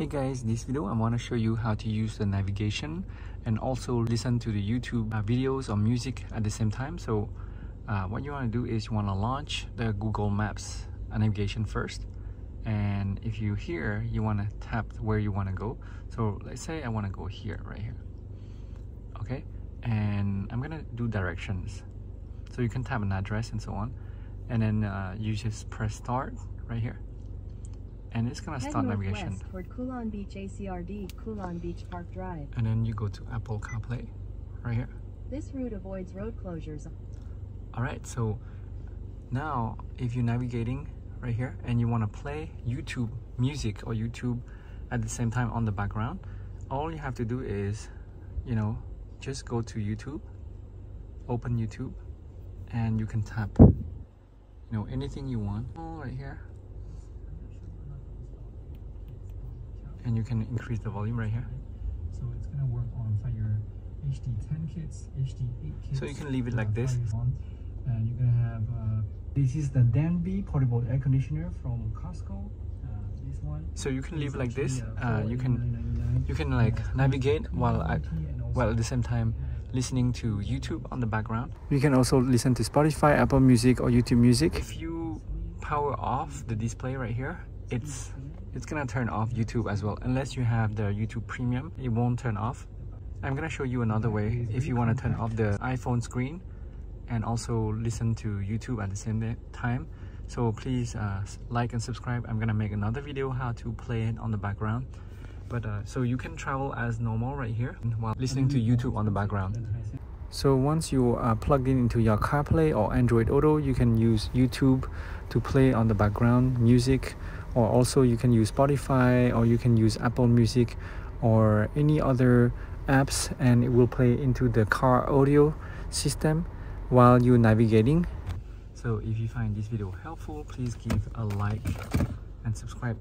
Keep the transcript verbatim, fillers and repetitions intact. Hey guys, this video I want to show you how to use the navigation and also listen to the YouTube uh, videos or music at the same time. So uh, what you want to do is you want to launch the Google Maps navigation first, and if you're here you want to tap where you want to go. So let's say I want to go here, right here, okay, and I'm gonna do directions. So you can tap an address and so on, and then uh, you just press start right here. And it's gonna start navigation. Toward Kulon Beach A C R D, Kulon Beach Park Drive. And then you go to Apple CarPlay, right here. This route avoids road closures. All right, so now if you're navigating right here and you wanna play YouTube Music or YouTube at the same time on the background, all you have to do is, you know, just go to YouTube, open YouTube, and you can tap, you know, anything you want. Oh, right here. And you can increase the volume right here. So it's gonna work on your H D ten kits, H D eight kits. So you can leave it like this. And you're gonna have uh, this is the Danby portable air conditioner from Costco. Uh, this one. So you can leave it like this. Uh, you can you can like navigate while at, while at the same time listening to YouTube on the background. You can also listen to Spotify, Apple Music, or YouTube Music. If you power off the display right here, it's it's gonna turn off YouTube as well. Unless you have the YouTube Premium, it won't turn off. I'm gonna show you another way if you want to turn off the iPhone screen and also listen to YouTube at the same time. So please uh, like and subscribe. I'm gonna make another video how to play it on the background. But uh, so you can travel as normal right here while listening to YouTube on the background. So once you are plugged in into your CarPlay or Android Auto, you can use YouTube to play on the background music, or also you can use Spotify, or you can use Apple Music or any other apps, and it will play into the car audio system while you're navigating. So if you find this video helpful, please give a like and subscribe.